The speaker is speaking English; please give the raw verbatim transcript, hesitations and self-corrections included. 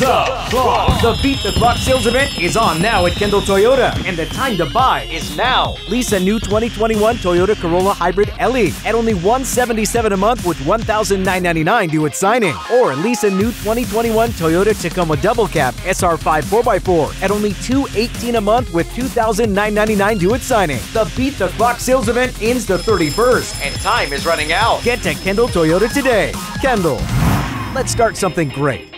The Clock. The Beat the Clock sales event is on now at Kendall Toyota, and the time to buy is now. Lease a new twenty twenty-one Toyota Corolla Hybrid L E at only one hundred seventy-seven dollars a month with one thousand nine hundred ninety-nine dollars due at signing. Or lease a new twenty twenty-one Toyota Tacoma Double Cab S R five four by four at only two hundred eighteen dollars a month with two thousand nine hundred ninety-nine dollars due at signing. The Beat the Clock sales event ends the thirty-first, and time is running out. Get to Kendall Toyota today. Kendall, let's start something great.